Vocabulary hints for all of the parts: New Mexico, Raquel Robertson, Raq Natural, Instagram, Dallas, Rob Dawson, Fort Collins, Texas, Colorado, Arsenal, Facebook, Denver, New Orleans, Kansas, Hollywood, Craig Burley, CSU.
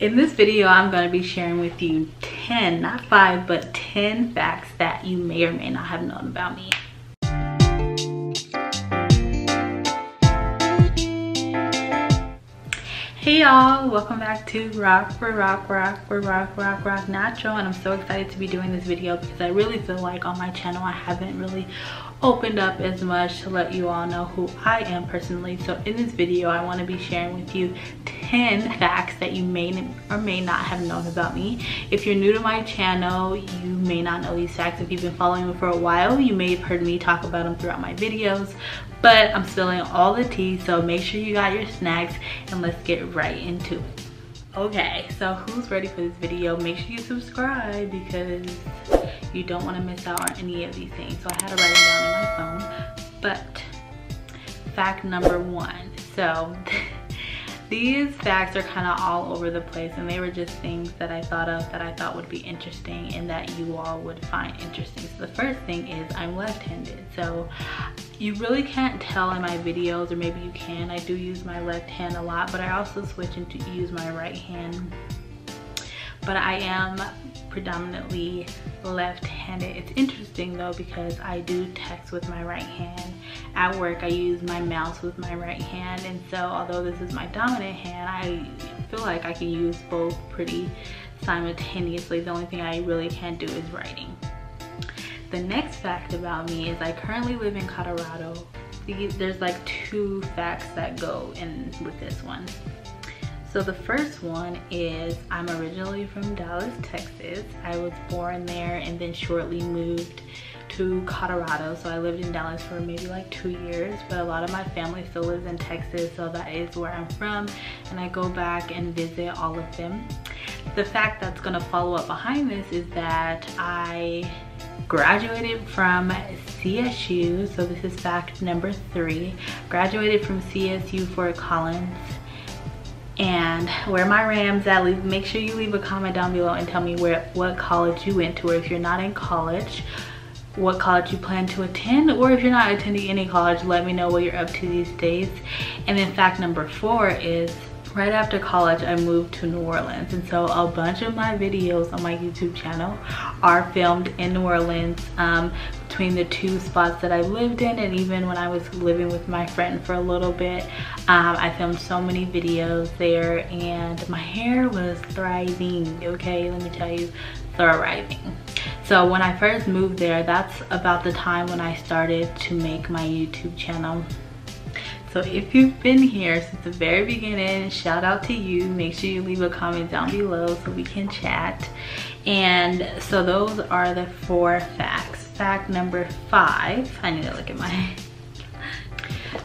In this video, I'm going to be sharing with you 10, not 5, but 10 facts that you may or may not have known about me. Hey y'all, welcome back to Raq Natural, and I'm so excited to be doing this video because I really feel like on my channel I haven't really opened up as much to let you all know who I am personally. So in this video, I want to be sharing with you 10 facts that you may or may not have known about me. If you're new to my channel, you may not know these facts. If you've been following me for a while, you may have heard me talk about them throughout my videos. But I'm spilling all the tea, so make sure you got your snacks and let's get right into it. Okay, so who's ready for this video? Make sure you subscribe because you don't want to miss out on any of these things. So I had to write it down on my phone. But fact number one. So these facts are kind of all over the place, and they were just things that I thought of that I thought would be interesting and that you all would find interesting. So the first thing is I'm left-handed. So you really can't tell in my videos, or maybe you can. I do use my left hand a lot, but I also switch and use my right hand. But I am predominantly left-handed. It's interesting though because I do text with my right hand. At work, I use my mouse with my right hand, and so although this is my dominant hand, I feel like I can use both pretty simultaneously. The only thing I really can't do is writing. The next fact about me is I currently live in Colorado. There's like two facts that go in with this one. So the first one is I'm originally from Dallas, Texas. I was born there and then shortly moved to Colorado. So I lived in Dallas for maybe like 2 years, but a lot of my family still lives in Texas, so that is where I'm from, and I go back and visit all of them. The fact that's gonna follow up behind this is that I graduated from CSU, so this is fact number 3. Graduated from CSU Fort Collins. And where my Rams at, make sure you leave a comment down below and tell me what college you went to, or if you're not in college, what college you plan to attend, or if you're not attending any college, let me know what you're up to these days. And then fact number 4 is right after college, I moved to New Orleans. And so a bunch of my videos on my YouTube channel are filmed in New Orleans, between the two spots that I lived in. And even when I was living with my friend for a little bit, I filmed so many videos there, and my hair was thriving. Okay, let me tell you, thriving. So when I first moved there, that's about the time when I started to make my YouTube channel. So if you've been here since the very beginning, shout out to you. Make sure you leave a comment down below so we can chat. And so those are the 4 facts. Fact number 5, I need to look at my.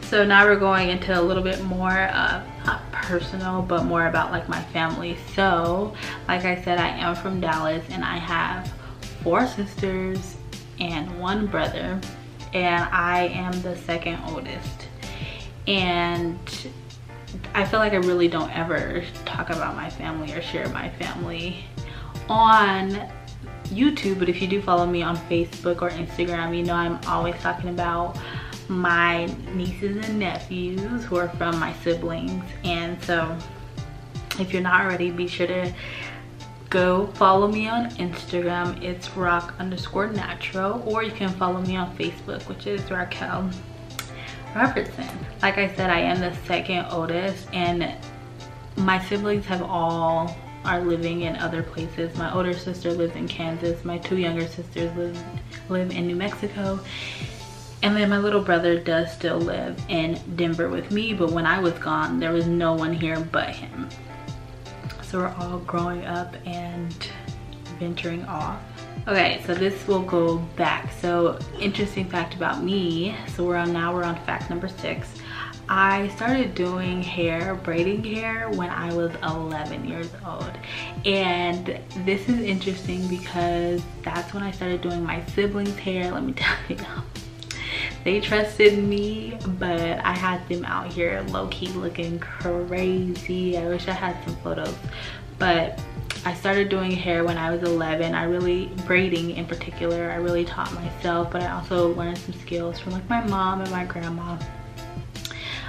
So now we're going into a little bit more, not personal, but more about like my family. So like I said, I am from Dallas, and I have 4 sisters and 1 brother, and I am the 2nd oldest. And I feel like I really don't ever talk about my family or share my family on YouTube, but if you do follow me on Facebook or Instagram, you know I'm always talking about my nieces and nephews who are from my siblings. And so if you're not already, be sure to go follow me on Instagram. It's Raq_natural, or you can follow me on Facebook, which is Raquel Robertson. Like I said, I am the 2nd oldest, and my siblings have all are living in other places. My older sister lives in Kansas. My 2 younger sisters live in New Mexico. And then my little brother does still live in Denver with me, but when I was gone, there was no one here but him. So we're all growing up and venturing off. Okay, so this will go back. So interesting fact about me. So we're on fact number 6. I started doing hair, braiding hair, when I was 11 years old. And this is interesting because that's when I started doing my siblings' hair. Let me tell you, they trusted me, but I had them out here low-key looking crazy. I wish I had some photos, but I started doing hair when I was 11. Braiding in particular, I really taught myself, but I also learned some skills from like my mom and my grandma.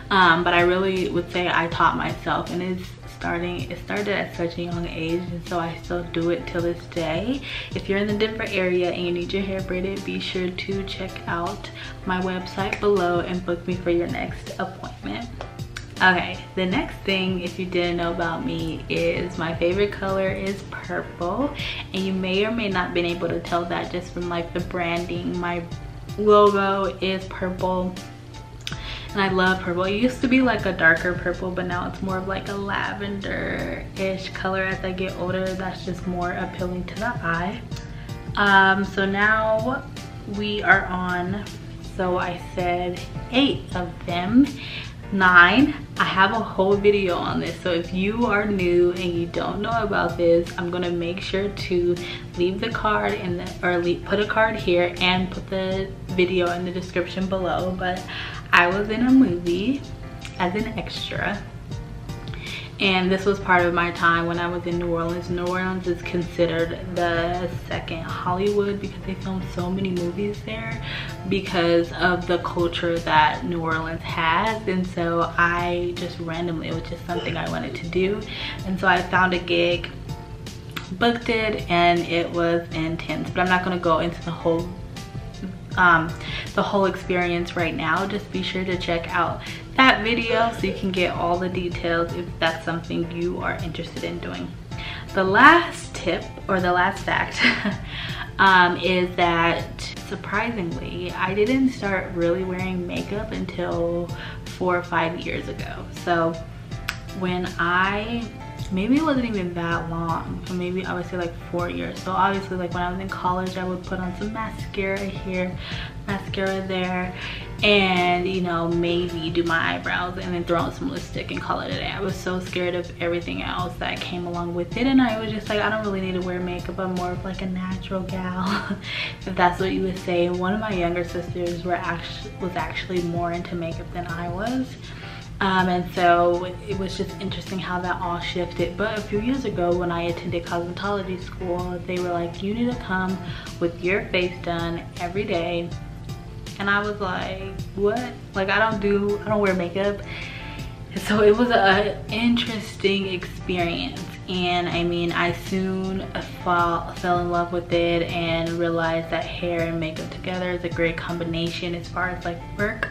But I really would say I taught myself, and it's starting. It started at such a young age, and so I still do it till this day. If you're in the Denver area and you need your hair braided, be sure to check out my website below and book me for your next appointment. Okay, the next thing, if you didn't know about me, is my favorite color is purple, and you may or may not been able to tell that just from like the branding. My logo is purple, and I love purple. It used to be like a darker purple, but now it's more of like a lavender-ish color. As I get older, that's just more appealing to the eye. So now we are on, so I said 8 of them. 9, I have a whole video on this, so if you are new and you don't know about this, I'm gonna make sure to leave the card in the, put a card here and put the video in the description below. But I was in a movie as an extra, and this was part of my time when I was in New Orleans. New Orleans is considered the second Hollywood because they filmed so many movies there because of the culture that New Orleans has. And so I just randomly, it was just something I wanted to do. And so I found a gig, booked it, and it was intense. But I'm not gonna go into the whole experience right now. Just be sure to check out that video so you can get all the details if that's something you are interested in doing. The last tip, or the last fact, is that surprisingly I didn't start really wearing makeup until 4 or 5 years ago. So when I, maybe it wasn't even that long, but maybe I would say like 4 years. So obviously like when I was in college, I would put on some mascara here, mascara there, and you know, maybe do my eyebrows and then throw on some lipstick and call it a day. I was so scared of everything else that came along with it, and I was just like, I don't really need to wear makeup. I'm more of like a natural gal, if that's what you would say. One of my younger sisters was actually more into makeup than I was. And so it was just interesting how that all shifted. But a few years ago when I attended cosmetology school, they were like, you need to come with your face done every day. And I was like, what? Like I don't wear makeup. And so it was an interesting experience. And I mean, I soon fell in love with it and realized that hair and makeup together is a great combination as far as like work.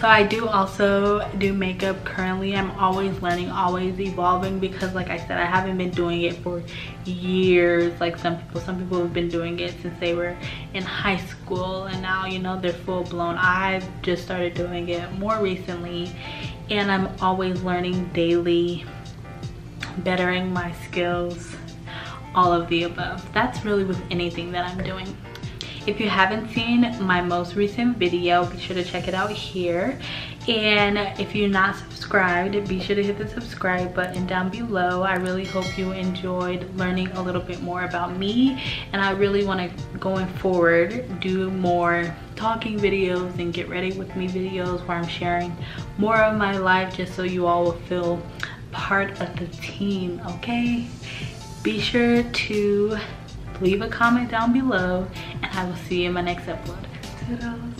So I do also do makeup currently. I'm always learning, always evolving, because like I said, I haven't been doing it for years like some people have been doing it since they were in high school, and now you know they're full blown. I've just started doing it more recently, and I'm always learning daily, bettering my skills, all of the above. That's really with anything that I'm doing. If you haven't seen my most recent video, be sure to check it out here. And if you're not subscribed, be sure to hit the subscribe button down below. I really hope you enjoyed learning a little bit more about me. And I really want to, going forward, do more talking videos and get ready with me videos where I'm sharing more of my life, just so you all will feel part of the team, okay? Be sure to leave a comment down below, and I will see you in my next upload. Toodles.